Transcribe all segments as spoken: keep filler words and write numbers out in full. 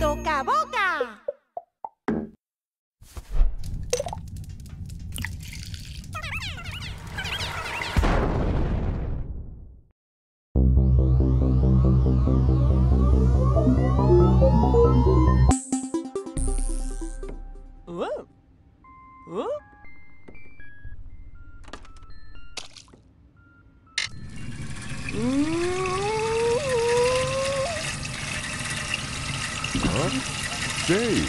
Toca boca. Oh. Oh. Day.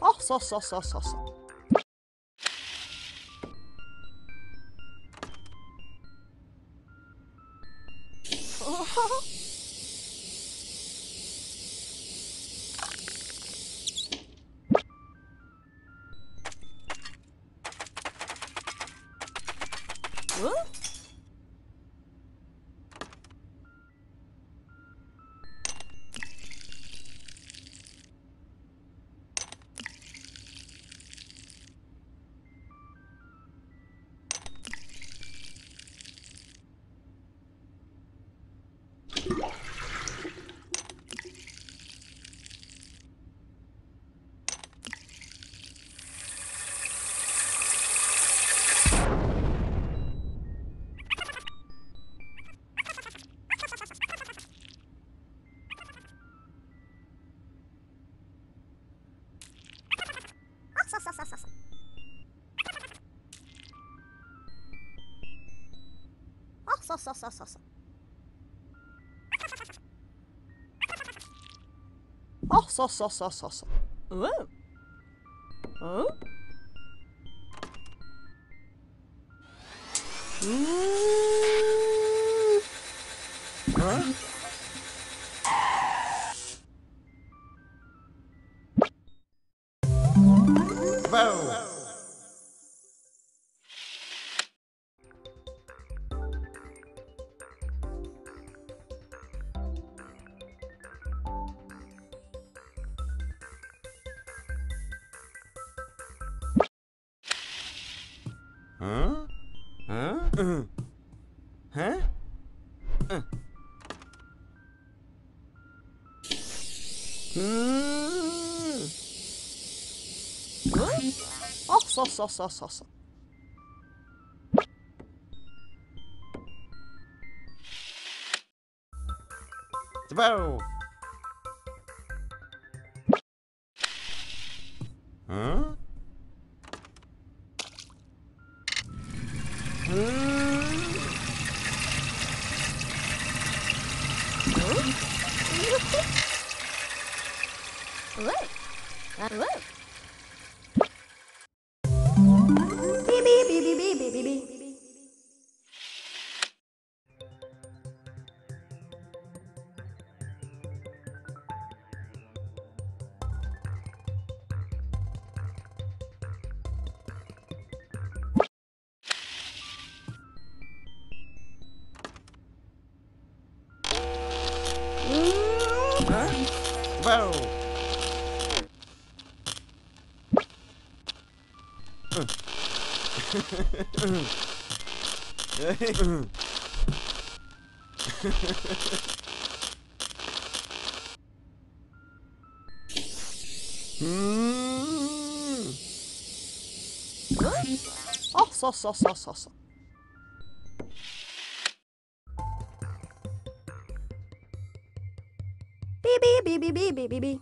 Oh, so, so, so, so, so. So, so, so, so, so. Oh, so, so, so, so, so. Ooh. Ooh. Ooh. Huh? Huh? Huh? Uh. Huh? Uh. Mm. Huh? Oh, so, so, so, so, so. Wow. Huh? Oh, so, so, so, so, so. Bee, bee, bee, bee, bee, bee.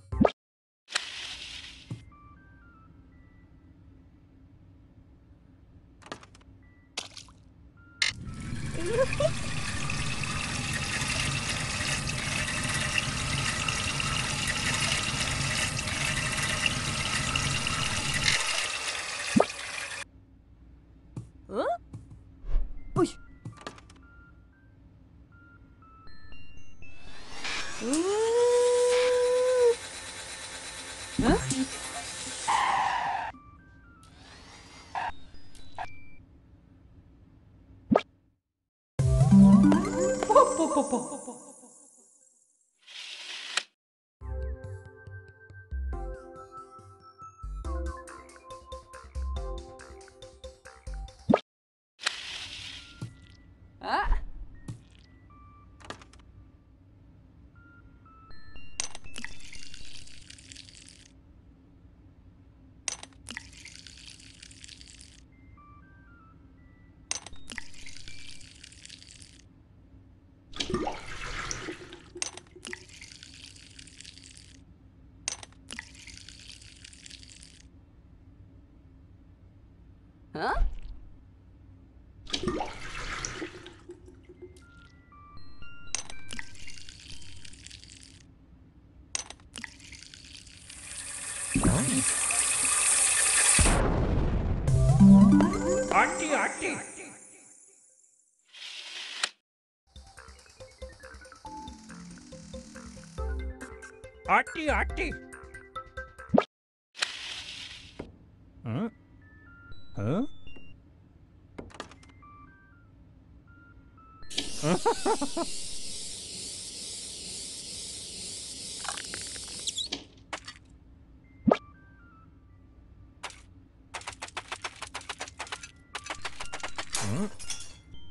Huh? Auntie, auntie. Auntie, auntie. Huh? Huh? Huh?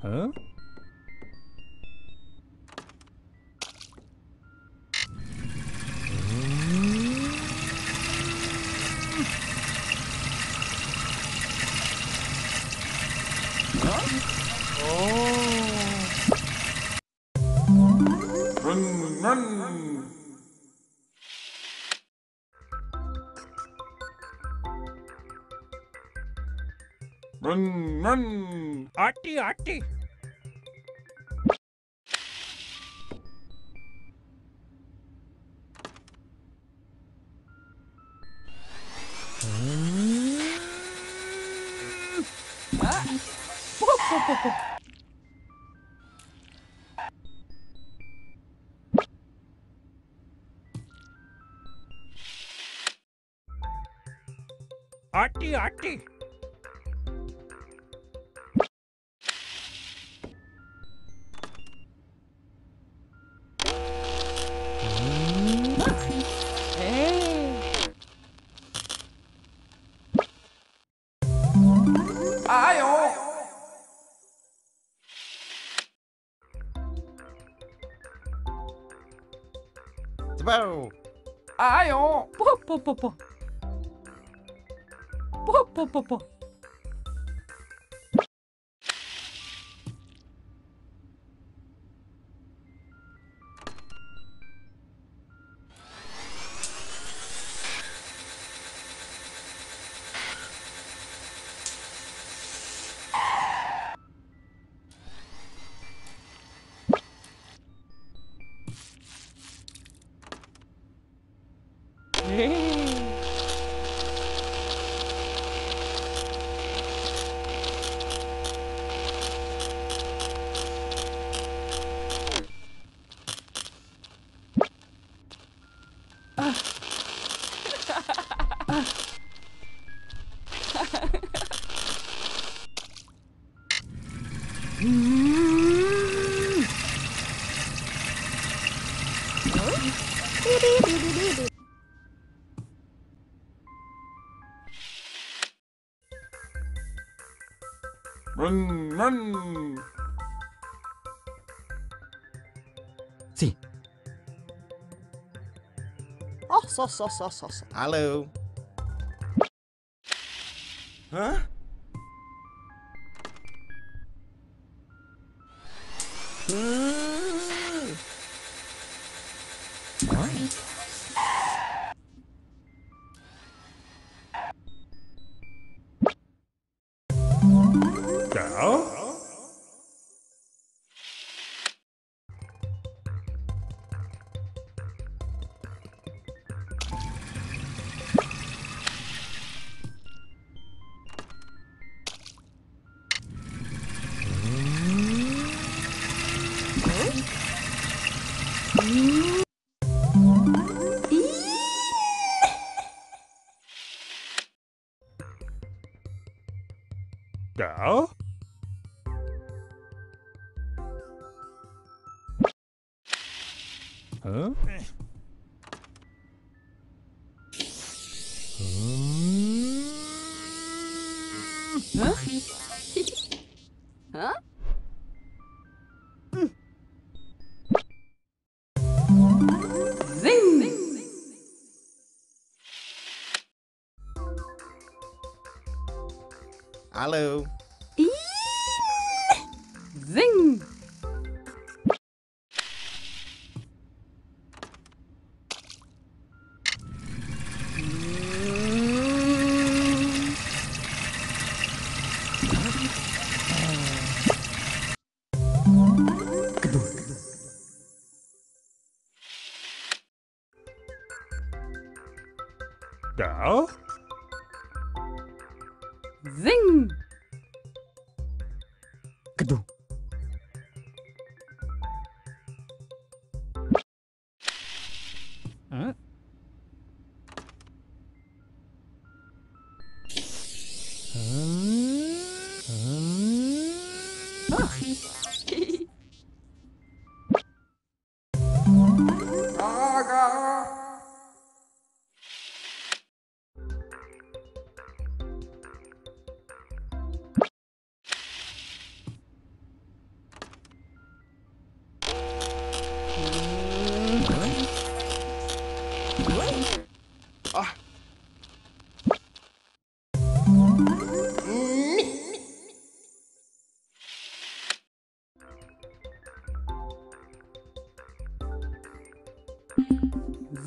Huh? Run, run, arty, arty. Arty, arty. Wow. Ayo. Po po po po. Po po po po. Run, run. Sí. Oh, so, so, so, so, so. Hello. Huh? Go. Huh? Huh? Huh? Hello. Eee! Zing. Да? Зинь! Кду. А?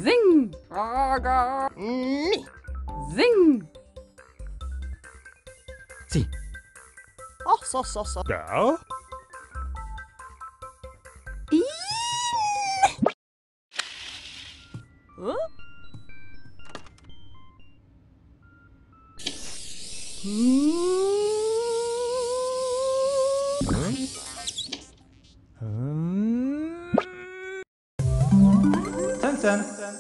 Zing! Aga! Ni! Zing! Si! Oh, so, so, so! Da! Iiii! Huh? Hmm? San, san!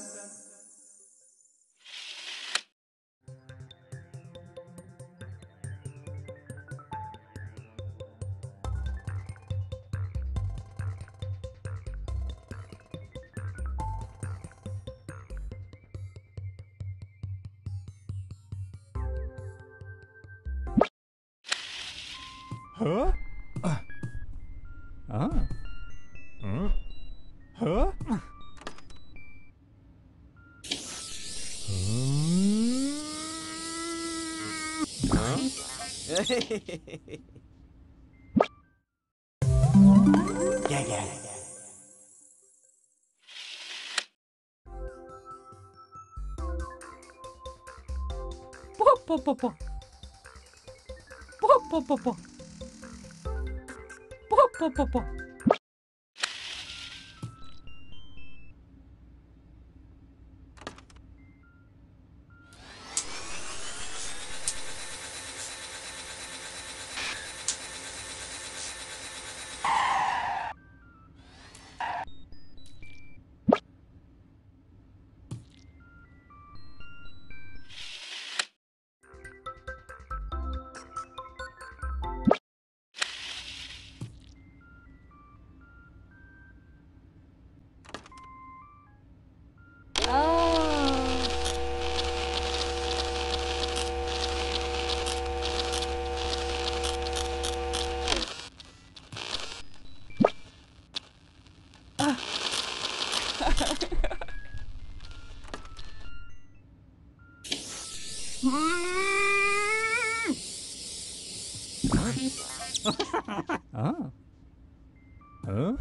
Huh? Uh. Ah. Mm. Huh? Uh. Huh? Yeah, yeah, yeah. Po po po po. Po po po po. Po, po, po. Ah. Huh?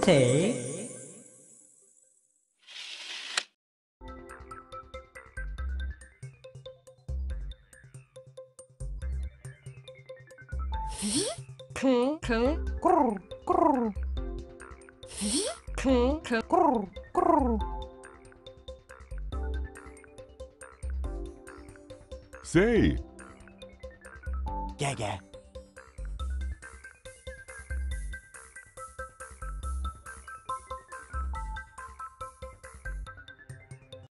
Take. K k grr grr. K k grr grr. Say. Yeah, yeah.